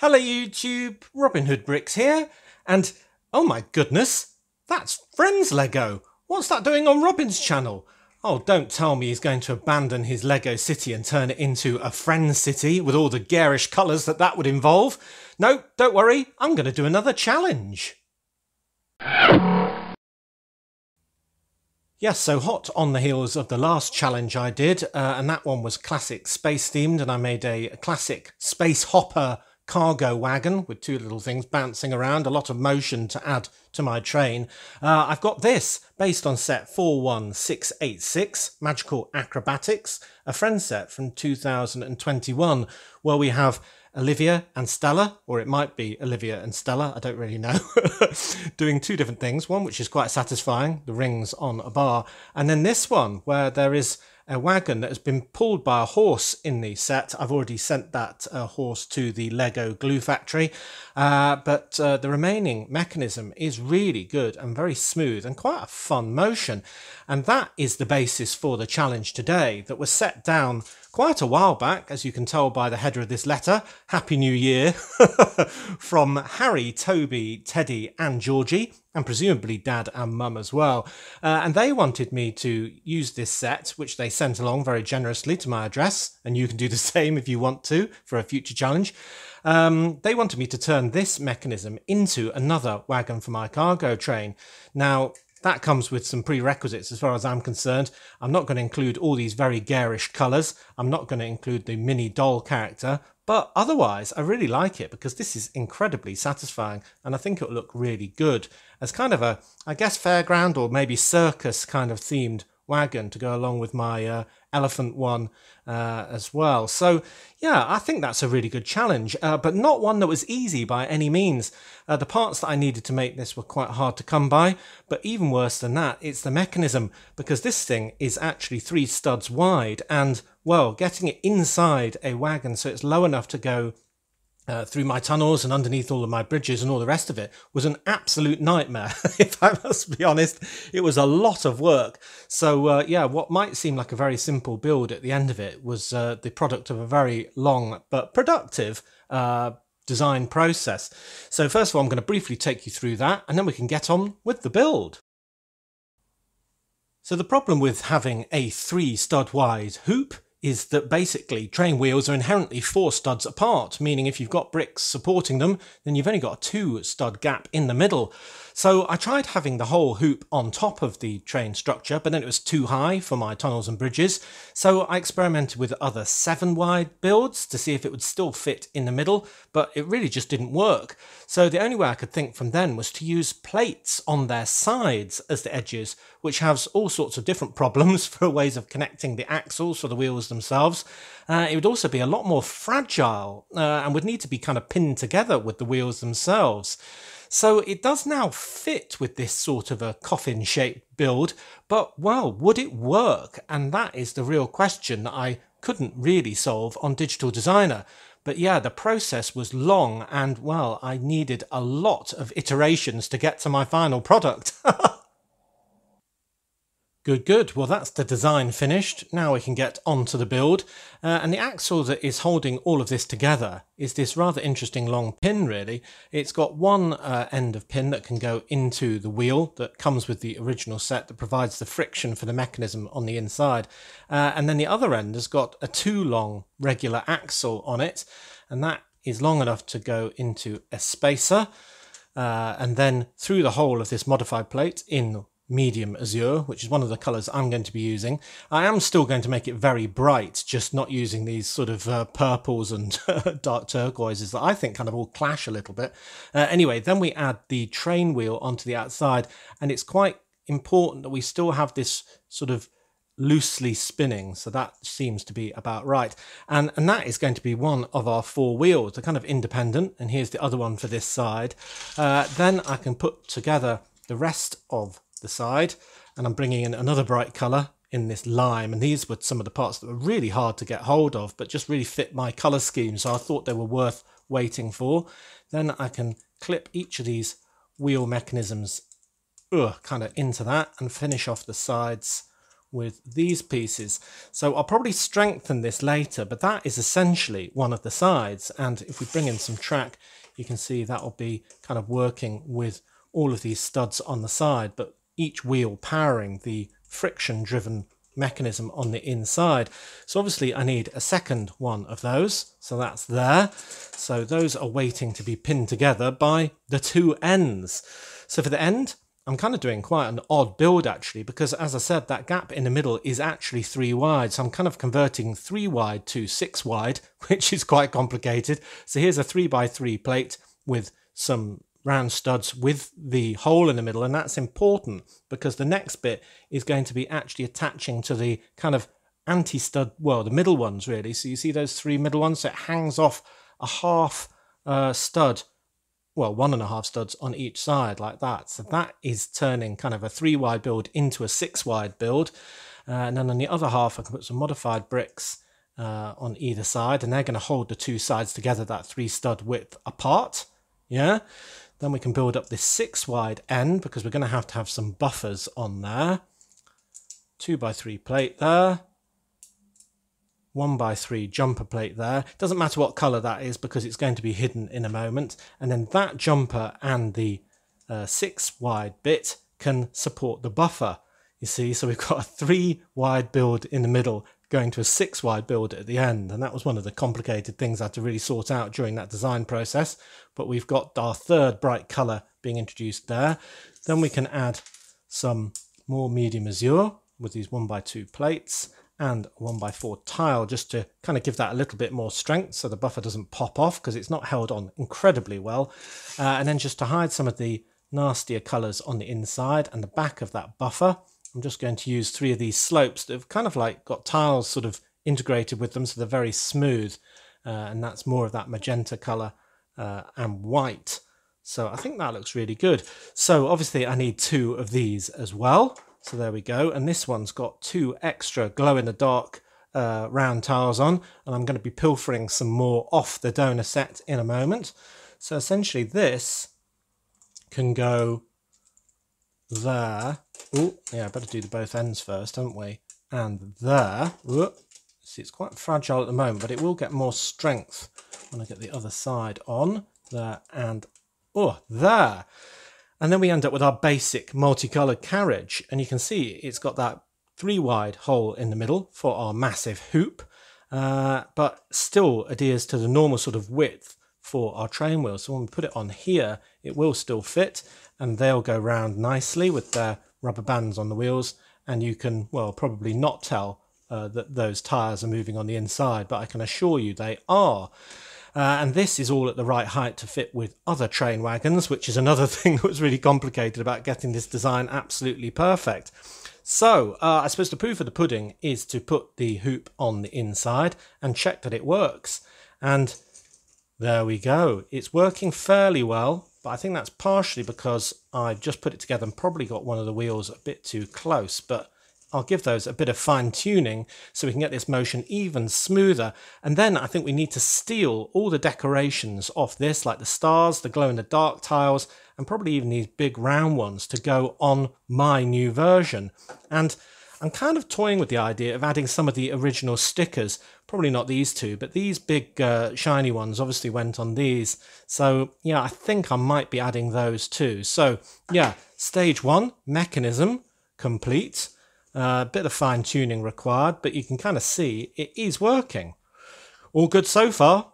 Hello YouTube, Robin Hood Bricks here, and oh my goodness, that's Friends Lego. What's that doing on Robin's channel? Oh, don't tell me he's going to abandon his Lego City and turn it into a Friends City with all the garish colours that would involve. No, don't worry, I'm going to do another challenge. Yes, so hot on the heels of the last challenge I did, and that one was classic space themed, and I made a classic space hopper cargo wagon with two little things bouncing around, a lot of motion to add to my train. I've got this based on set 41686, Magical Acrobatics, a friend set from 2021, where we have Olivia and Stella, or it might be Olivia and Stella, I don't really know, doing two different things, one which is quite satisfying, the rings on a bar, and then this one where there is a wagon that has been pulled by a horse in the set. I've already sent that horse to the Lego glue factory, but the remaining mechanism is really good and very smooth and quite a fun motion. And that is the basis for the challenge today that was set down quite a while back, as you can tell by the header of this letter. Happy New Year from Harry, Toby, Teddy and Georgie, and presumably Dad and Mum as well. And they wanted me to use this set, which they sent along very generously to my address, and you can do the same if you want to for a future challenge. They wanted me to turn this mechanism into another wagon for my cargo train. Now, that comes with some prerequisites as far as I'm concerned. I'm not going to include all these very garish colours. I'm not going to include the mini doll character. But otherwise, I really like it because this is incredibly satisfying and I think it'll look really good as kind of a, I guess, fairground or maybe circus kind of themed wagon to go along with my elephant one as well. So yeah, I think that's a really good challenge, but not one that was easy by any means. The parts that I needed to make this were quite hard to come by, but even worse than that, it's the mechanism, because this thing is actually 3 studs wide and, well, getting it inside a wagon so it's low enough to go through my tunnels and underneath all of my bridges and all the rest of it was an absolute nightmare. If I must be honest, it was a lot of work. So yeah, what might seem like a very simple build at the end of it was the product of a very long but productive design process. So first of all, I'm going to briefly take you through that and then we can get on with the build. So the problem with having a 3 stud wide hoop is that basically train wheels are inherently 4 studs apart, meaning if you've got bricks supporting them, then you've only got a 2 stud gap in the middle. So I tried having the whole hoop on top of the train structure, but then it was too high for my tunnels and bridges. So I experimented with other 7 wide builds to see if it would still fit in the middle, but it really just didn't work. So the only way I could think from then was to use plates on their sides as the edges, which has all sorts of different problems for ways of connecting the axles for the wheels themselves. It would also be a lot more fragile and would need to be kind of pinned together with the wheels themselves. So it does now fit with this sort of a coffin shaped build, but well, would it work? And that is the real question that I couldn't really solve on Digital Designer. But yeah, the process was long and, well, I needed a lot of iterations to get to my final product. Good, good. Well, that's the design finished. Now we can get on to the build. And the axle that is holding all of this together is this rather interesting long pin, really. It's got one end of pin that can go into the wheel that comes with the original set that provides the friction for the mechanism on the inside. And then the other end has got a 2 long regular axle on it. And that is long enough to go into a spacer. And then through the whole of this modified plate in medium azure, which is one of the colours I'm going to be using. I am still going to make it very bright, just not using these sort of purples and dark turquoises that I think kind of all clash a little bit. Anyway, then we add the train wheel onto the outside, and it's quite important that we still have this sort of loosely spinning, so that seems to be about right. And that is going to be one of our 4 wheels. They're kind of independent, and here's the other one for this side. Then I can put together the rest of the side, and I'm bringing in another bright colour in this lime, and these were some of the parts that were really hard to get hold of but just really fit my colour scheme, so I thought they were worth waiting for. Then I can clip each of these wheel mechanisms kind of into that and finish off the sides with these pieces. So I'll probably strengthen this later, but that is essentially one of the sides. And if we bring in some track, you can see that will be kind of working with all of these studs on the side, but each wheel powering the friction driven mechanism on the inside. So obviously I need a second one of those, so that's there. So those are waiting to be pinned together by the two ends. So for the end, I'm kind of doing quite an odd build actually, because as I said, that gap in the middle is actually 3 wide. So I'm kind of converting 3 wide to 6 wide, which is quite complicated. So here's a 3x3 plate with some round studs with the hole in the middle, and that's important because the next bit is going to be actually attaching to the kind of anti-stud, well, the middle ones really. So you see those 3 middle ones, so it hangs off a half stud, well, 1.5 studs on each side like that. So that is turning kind of a 3 wide build into a 6 wide build. And then on the other half, I can put some modified bricks on either side, and they're going to hold the two sides together, that 3 stud width apart. Yeah. Then we can build up this 6 wide end because we're going to have some buffers on there. 2x3 plate there. 1x3 jumper plate there. Doesn't matter what colour that is because it's going to be hidden in a moment. And then that jumper and the 6 wide bit can support the buffer. You see, so we've got a 3 wide build in the middle going to a 6 wide build at the end. And that was one of the complicated things I had to really sort out during that design process. But we've got our third bright colour being introduced there. Then we can add some more medium azure with these 1x2 plates and 1x4 tile just to kind of give that a little bit more strength so the buffer doesn't pop off because it's not held on incredibly well. And then just to hide some of the nastier colours on the inside and the back of that buffer, I'm just going to use 3 of these slopes that have kind of like got tiles sort of integrated with them, so they're very smooth, and that's more of that magenta colour and white. So I think that looks really good. So obviously I need 2 of these as well. So there we go, and this one's got 2 extra glow-in-the-dark round tiles on, and I'm going to be pilfering some more off the donor set in a moment. So essentially this can go there. Oh, yeah, I better do the both ends first, haven't we? And there. Ooh, see, it's quite fragile at the moment, but it will get more strength when I get the other side on. There and, oh, there. And then we end up with our basic multicoloured carriage. And you can see it's got that 3 wide hole in the middle for our massive hoop, but still adheres to the normal sort of width for our train wheel. So when we put it on here, it will still fit, and they'll go round nicely with their rubber bands on the wheels, and you can, well, probably not tell that those tyres are moving on the inside, but I can assure you they are. And this is all at the right height to fit with other train wagons, which is another thing that was really complicated about getting this design absolutely perfect. So I suppose the proof of the pudding is to put the hoop on the inside and check that it works. And there we go. It's working fairly well. But I think that's partially because I've just put it together and probably got one of the wheels a bit too close, but I'll give those a bit of fine tuning so we can get this motion even smoother. And then I think we need to steal all the decorations off this, like the stars, the glow in the dark tiles, and probably even these big round ones to go on my new version. And I'm kind of toying with the idea of adding some of the original stickers. Probably not these two, but these big shiny ones obviously went on these. So yeah, I think I might be adding those too. So yeah, stage 1, mechanism complete. Bit of fine tuning required, but you can kind of see it is working. All good so far.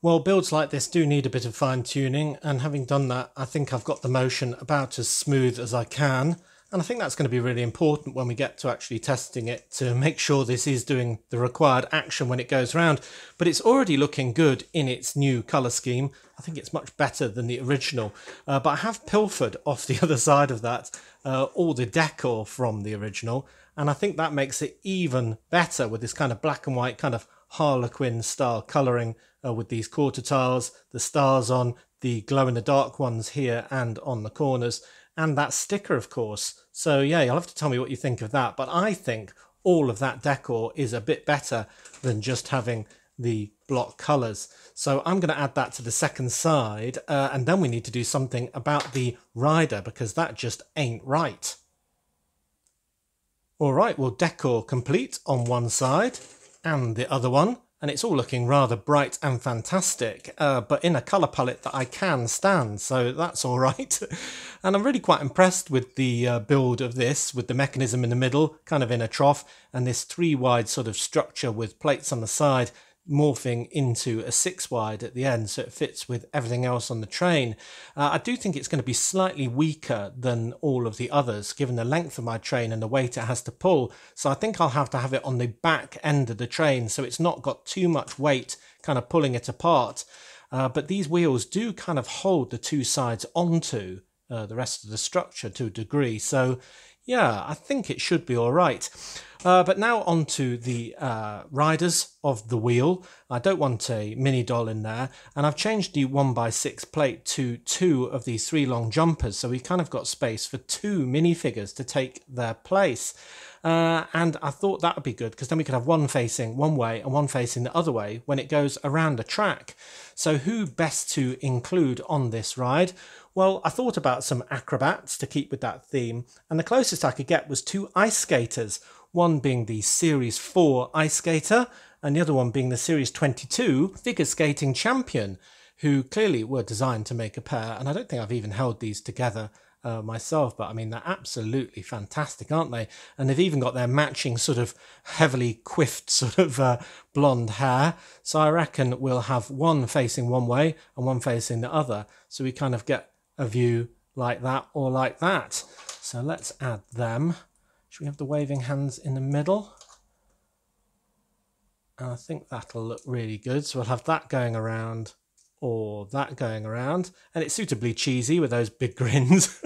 Well, builds like this do need a bit of fine tuning, and having done that, I think I've got the motion about as smooth as I can. And I think that's going to be really important when we get to actually testing it to make sure this is doing the required action when it goes round. But it's already looking good in its new colour scheme. I think it's much better than the original. But I have pilfered off the other side of that all the decor from the original. And I think that makes it even better with this kind of black and white kind of Harlequin style colouring with these quarter tiles, the stars on, the glow in the dark ones here and on the corners. And that sticker, of course. So yeah, you'll have to tell me what you think of that. But I think all of that decor is a bit better than just having the block colours. So I'm going to add that to the second side. And then we need to do something about the rider because that just ain't right. All right, well, decor complete on one side and the other one, and it's all looking rather bright and fantastic, but in a colour palette that I can stand, so that's all right. And I'm really quite impressed with the build of this, with the mechanism in the middle, kind of in a trough, and this 3-wide sort of structure with plates on the side, morphing into a 6-wide at the end, so it fits with everything else on the train. I do think it's going to be slightly weaker than all of the others, given the length of my train and the weight it has to pull. So I think I'll have to have it on the back end of the train, so it's not got too much weight kind of pulling it apart. But these wheels do kind of hold the two sides onto the rest of the structure to a degree. So yeah, I think it should be all right. But now onto the riders of the wheel. I don't want a mini doll in there, and I've changed the 1x6 plate to 2 of these 3 long jumpers, so we've kind of got space for 2 minifigures to take their place. And I thought that would be good, because then we could have one facing one way and one facing the other way when it goes around the track. So who best to include on this ride? Well, I thought about some acrobats to keep with that theme, and the closest I could get was 2 ice skaters, one being the Series 4 ice skater and the other one being the Series 22 figure skating champion, who clearly were designed to make a pair. And I don't think I've even held these together myself, but I mean, they're absolutely fantastic, aren't they? And they've even got their matching sort of heavily coiffed sort of blonde hair. So I reckon we'll have one facing one way and one facing the other, so we kind of get a view like that or like that. So let's add them. Should we have the waving hands in the middle? And I think that'll look really good. So we'll have that going around or that going around. And it's suitably cheesy with those big grins.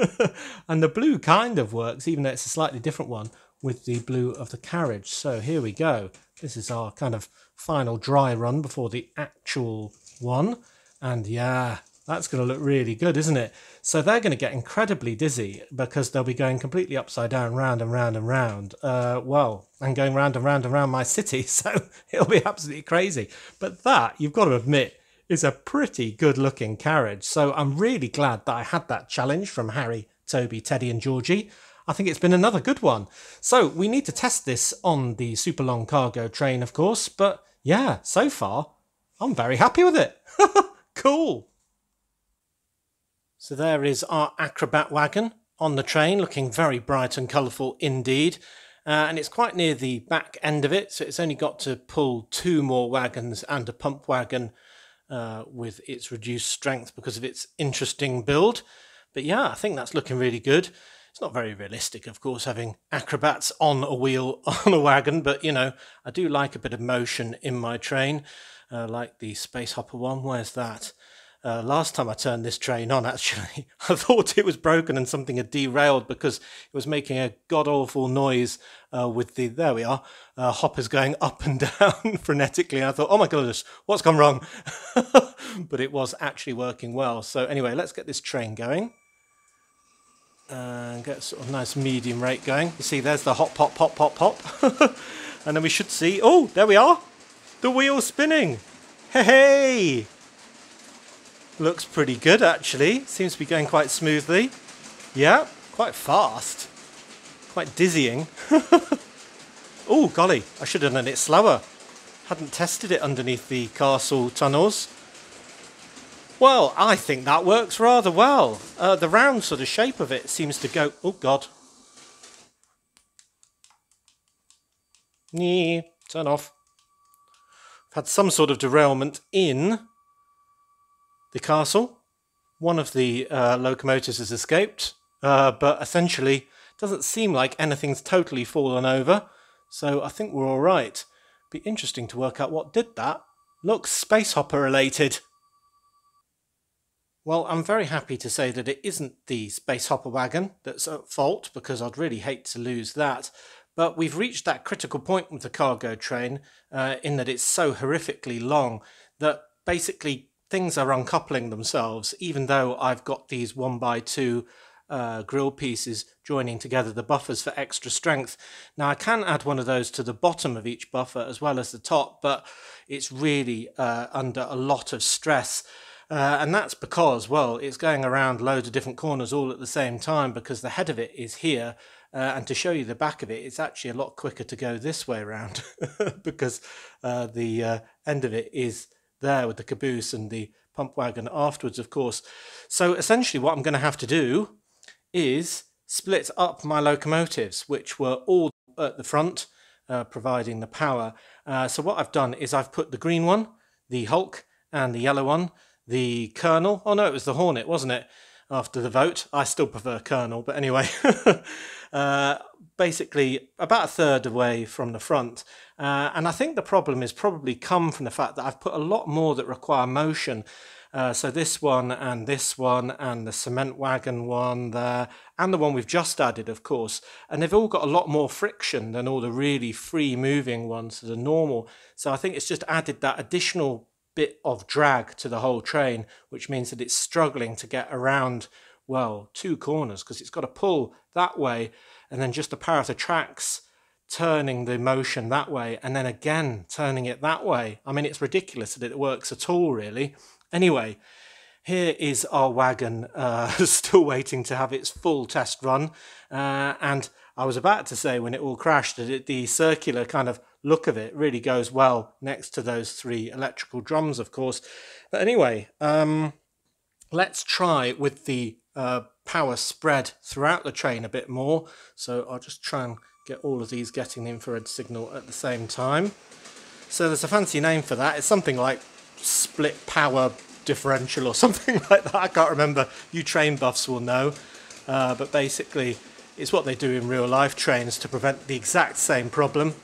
And the blue kind of works, even though it's a slightly different one, with the blue of the carriage. So here we go. This is our kind of final dry run before the actual one. And yeah, that's going to look really good, isn't it? So they're going to get incredibly dizzy, because they'll be going completely upside down, round and round and round. Well, and going round and round and round my city, so it'll be absolutely crazy. But that, you've got to admit, is a pretty good-looking carriage. So I'm really glad that I had that challenge from Harry, Toby, Teddy and Georgie. I think it's been another good one. So we need to test this on the super long cargo train, of course. But yeah, so far, I'm very happy with it. Cool. So there is our acrobat wagon on the train, looking very bright and colourful indeed. And it's quite near the back end of it, so it's only got to pull 2 more wagons and a pump wagon with its reduced strength because of its interesting build. But yeah, I think that's looking really good. It's not very realistic, of course, having acrobats on a wheel on a wagon, but you know, I do like a bit of motion in my train, like the Space Hopper one. Where's that? Last time I turned this train on, actually, I thought it was broken and something had derailed, because it was making a god-awful noise with the, there we are, hoppers going up and down frenetically. And I thought, oh my goodness, what's gone wrong? But it was actually working well. So anyway, let's get this train going. And get sort of nice medium rate going. You see, there's the hop, pop, pop, pop, pop. And then we should see, oh, there we are, the wheel spinning. Hey, hey! Looks pretty good, actually. Seems to be going quite smoothly. Yeah, quite fast. Quite dizzying. Oh, golly, I should have done it slower. Hadn't tested it underneath the castle tunnels. Well, I think that works rather well. The round sort of shape of it seems to go... Oh, God. Nee, turn off. I've had some sort of derailment in the castle. One of the locomotives has escaped, but essentially doesn't seem like anything's totally fallen over, so I think we're all right. Be interesting to work out what did that. Looks Space Hopper related. Well, I'm very happy to say that it isn't the Space Hopper wagon that's at fault, because I'd really hate to lose that. But we've reached that critical point with the cargo train in that it's so horrifically long that basically things are uncoupling themselves, even though I've got these 1x2 grill pieces joining together the buffers for extra strength. Now I can add one of those to the bottom of each buffer as well as the top, but it's really under a lot of stress. And that's because, well, it's going around loads of different corners all at the same time, because the head of it is here And to show you the back of it, it's actually a lot quicker to go this way around because the end of it is there with the caboose and the pump wagon afterwards, of course. So essentially what I'm going to have to do is split up my locomotives, which were all at the front, providing the power. So what I've done is I've put the green one, the Hulk, and the yellow one, the Colonel. Oh no, it was the Hornet, wasn't it? After the vote. I still prefer Colonel, but anyway. Basically about a third away from the front. And I think the problem is probably come from the fact that I've put a lot more that require motion. So this one and the cement wagon one there and the one we've just added, of course. And they've all got a lot more friction than all the really free moving ones that are normal. So I think it's just added that additional bit of drag to the whole train, which means that it's struggling to get around, well, two corners, because it's got to pull that way and then just the power of the tracks turning the motion that way and then again turning it that way. I mean, it's ridiculous that it works at all, really. Anyway, here is our wagon, still waiting to have its full test run, and I was about to say when it all crashed that the circular kind of look of it really goes well next to those three electrical drums, of course. But anyway, let's try with the power spread throughout the train a bit more. So I'll just try and get all of these getting the infrared signal at the same time. So there's a fancy name for that. It's something like split power differential or something like that. I can't remember. You train buffs will know. But basically, it's what they do in real life trains to prevent the exact same problem,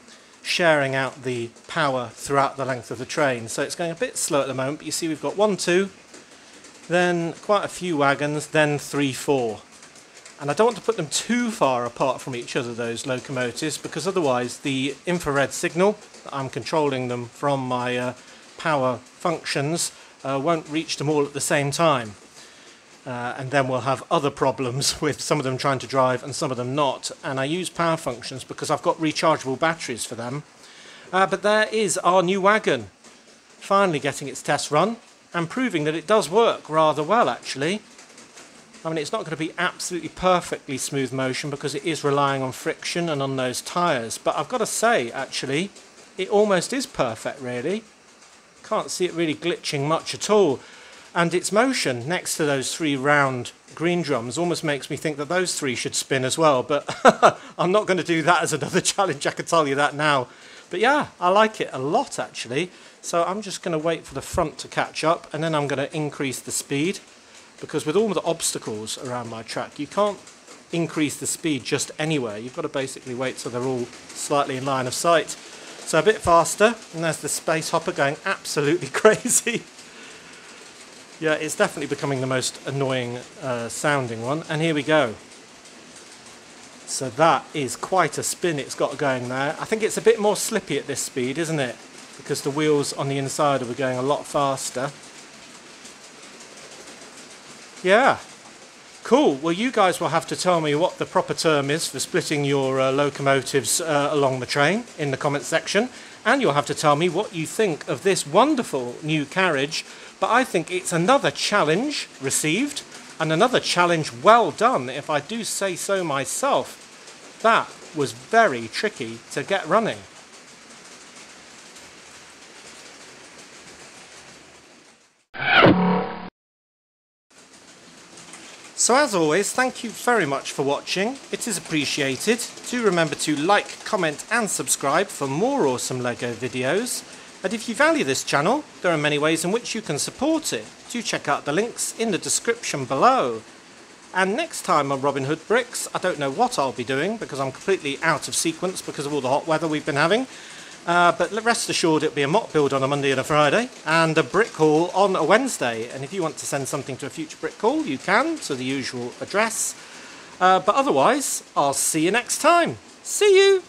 sharing out the power throughout the length of the train. So it's going a bit slow at the moment, but you see we've got 1, 2, then quite a few wagons, then 3, 4. And I don't want to put them too far apart from each other, those locomotives, because otherwise the infrared signal that I'm controlling them from my power functions won't reach them all at the same time. And then we'll have other problems with some of them trying to drive and some of them not. And I use Power Functions because I've got rechargeable batteries for them. But there is our new wagon, finally getting its test run and proving that it does work rather well, actually. I mean, it's not going to be absolutely perfectly smooth motion because it is relying on friction and on those tyres. But I've got to say, actually, it almost is perfect, really. Can't see it really glitching much at all. And its motion next to those three round green drums almost makes me think that those three should spin as well. But I'm not going to do that as another challenge, I can tell you that now. But yeah, I like it a lot, actually. So I'm just going to wait for the front to catch up and then I'm going to increase the speed. Because with all the obstacles around my track, you can't increase the speed just anywhere. You've got to basically wait till they're all slightly in line of sight. So a bit faster. And there's the space hopper going absolutely crazy. Yeah, it's definitely becoming the most annoying sounding one. And here we go. So that is quite a spin it's got going there. I think it's a bit more slippy at this speed, isn't it? Because the wheels on the inside are going a lot faster. Yeah. Cool. Well, you guys will have to tell me what the proper term is for splitting your locomotives along the train in the comments section. And you'll have to tell me what you think of this wonderful new carriage. But I think it's another challenge received, and another challenge well done, if I do say so myself. That was very tricky to get running. So as always, thank you very much for watching. It is appreciated. Do remember to like, comment and subscribe for more awesome LEGO videos. And if you value this channel, there are many ways in which you can support it. Do check out the links in the description below. And next time on Robin Hood Bricks, I don't know what I'll be doing because I'm completely out of sequence because of all the hot weather we've been having. But rest assured it'll be a mock build on a Monday and a Friday and a brick haul on a Wednesday. And if you want to send something to a future brick haul, you can, to the usual address. But otherwise, I'll see you next time. See you!